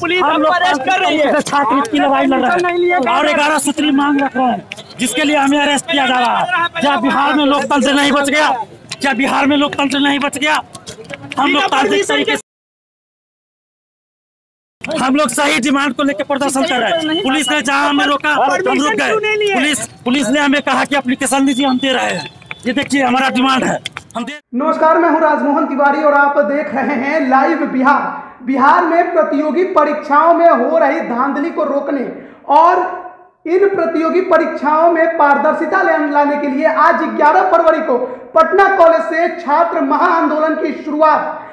Police हमको arrest कर रही है। छात्रवृत्ति लड़ाई लड़ रहे हैं और 11 सूत्री मांग रख रहे हैं जिसके लिए हमें अरेस्ट किया जा रहा है। क्या बिहार में लोकतंत्र नहीं बच गया? क्या बिहार में लोकतंत्र नहीं बच गया? हम लोकतांत्रिक तरीके से हम लोग सही डिमांड को लेकर प्रदर्शन कर रहे हैं। पुलिस ने जहां हमें रोका हम रुक गए। पुलिस ने हमें कहा कि एप्लीकेशन दीजिए, हम दे रहे हैं। ये देखिए हमारा डिमांड है, हम दे। नमस्कार, मैं हूं राजमोहन तिवारी और आप देख रहे हैं लाइव बिहार। बिहार में प्रतियोगी परीक्षाओं में हो रही धांधली को रोकने और इन प्रतियोगी परीक्षाओं में पारदर्शिता लाने के लिए आज 11 फरवरी को पटना कॉलेज से छात्र महाआंदोलन की शुरुआत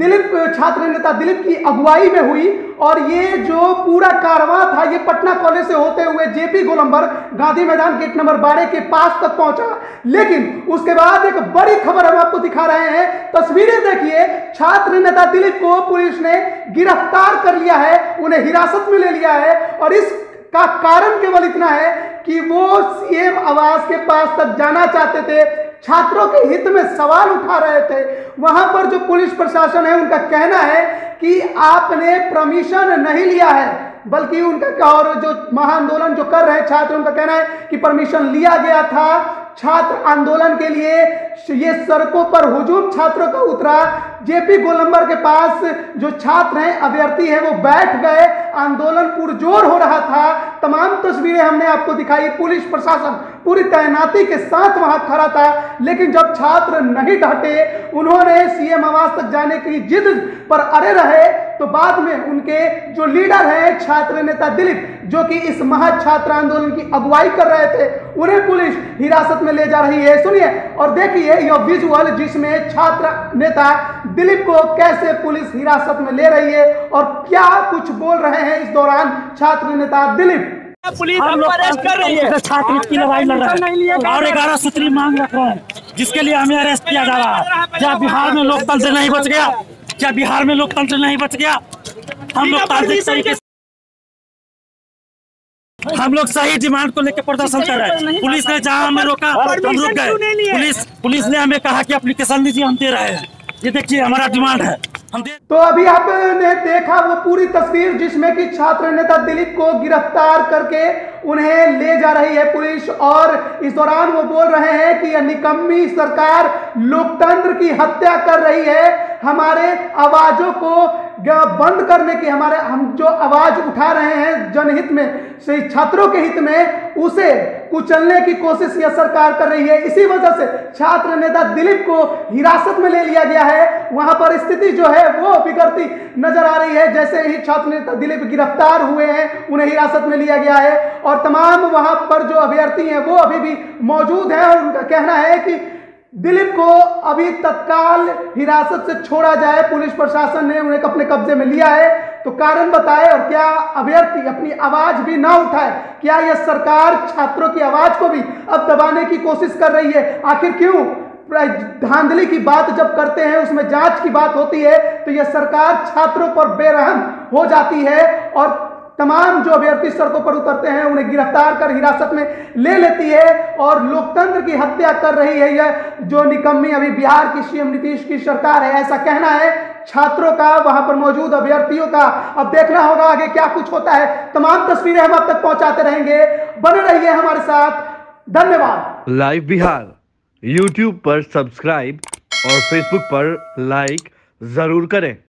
दिलीप छात्र नेता दिलीप की अगुवाई में हुई और ये जो पूरा कारवां था ये पटना कॉलेज से होते हुए जेपी गोलंबर गांधी मैदान गेट नंबर 12 के पास तक पहुंचा। लेकिन उसके बाद एक बड़ी खबर हम आपको दिखा रहे हैं। तस्वीरें देखिए, छात्र नेता दिलीप को पुलिस ने गिरफ्तार कर लिया है, उन्हें हिरासत में ले लिया है और इसका कारण केवल इतना है कि वो सीएम आवास के पास तक जाना चाहते थे, छात्रों के हित में सवाल उठा रहे थे। वहां पर जो पुलिस प्रशासन है उनका कहना है कि आपने परमिशन नहीं लिया है, बल्कि उनका और जो महाआंदोलन जो कर रहे हैं छात्र उनका कहना है कि परमिशन लिया गया था। छात्र आंदोलन के लिए ये सड़कों पर हुजूम छात्रों का उतरा। जेपी गोलंबर के पास जो छात्र हैं अभ्यर्थी हैं वो बैठ गए, आंदोलन पुरजोर हो रहा था। तमाम तस्वीरें हमने आपको दिखाई, पुलिस प्रशासन पूरी तैनाती के साथ वहां खड़ा था। लेकिन जब छात्र नहीं डटे, उन्होंने सीएम आवास तक जाने की जिद पर अड़े रहे, तो बाद में उनके जो लीडर हैं छात्र नेता दिलीप जो कि इस महा छात्र आंदोलन की अगुवाई कर रहे थे, उन्हें पुलिस हिरासत में ले जा रही है। सुनिए और देखिए यह विजुअल जिसमें छात्र नेता दिलीप को कैसे पुलिस हिरासत में ले रही है और क्या कुछ बोल रहे हैं इस दौरान छात्र नेता दिलीप। पुलिस हम लोग अरेस्ट कर रही है, छात्रवृत्ति लड़ाई लड़ रहे हैं और 11 सूत्री मांग रख रहे हैं जिसके लिए हमें अरेस्ट किया जा रहा है। क्या बिहार में लोकतंत्र नहीं बच गया? क्या बिहार में लोकतंत्र नहीं बच गया? हम लोकतांत्रिक तरीके से हम लोग सही डिमांड को लेकर प्रदर्शन कर रहे हैं। पुलिस ने जहां हमें रोका हम रुक गए। पुलिस ने हमें कहा कि एप्लीकेशन दीजिए, हम दे रहे हैं। ये देखिए हमारा डिमांड है। तो अभी आपने देखा वो पूरी तस्वीर जिसमें कि छात्र नेता दिलीप को गिरफ्तार करके उन्हें ले जा रही है पुलिस और इस दौरान वो बोल रहे हैं कि यह निकम्मी सरकार लोकतंत्र की हत्या कर रही है। हमारे आवाजों को बंद करने की हम जो आवाज उठा रहे हैं जनहित में से छात्रों के हित में, उसे कुचलने की कोशिश यह सरकार कर रही है। इसी वजह से छात्र नेता दिलीप को हिरासत में ले लिया गया है। वहां पर स्थिति जो है वो बिगड़ती नजर आ रही है। जैसे ही छात्र नेता दिलीप गिरफ्तार हुए हैं उन्हें हिरासत में लिया गया है और तमाम वहां पर जो अभ्यर्थी हैं वो अभी भी मौजूद हैं और उनका कहना है कि दिलीप को अभी तत्काल हिरासत से छोड़ा जाए। पुलिस प्रशासन ने उन्हें अपने कब्जे में लिया है, तो कारण बताएं और क्या अभ्यर्थी अपनी आवाज भी ना उठाए? क्या यह सरकार छात्रों की आवाज को भी अब दबाने की कोशिश कर रही है? आखिर क्यों? धांधली की बात जब करते हैं, उसमें जांच की बात होती है, तो यह सरकार छात्रों पर बेरहम हो जाती है और तमाम जो अभ्यर्थी सड़कों पर उतरते हैं उन्हें गिरफ्तार कर हिरासत में ले लेती है और लोकतंत्र की हत्या कर रही है यह जो निकम्मी अभी बिहार की सीएम नीतीश की सरकार है, ऐसा कहना है छात्रों का, वहां पर मौजूद अभ्यर्थियों का। अब देखना होगा आगे क्या कुछ होता है। तमाम तस्वीरें हम आप तक पहुंचाते रहेंगे, बने रहिए हमारे साथ। धन्यवाद। लाइव बिहार यूट्यूब पर सब्सक्राइब और फेसबुक पर लाइक जरूर करें।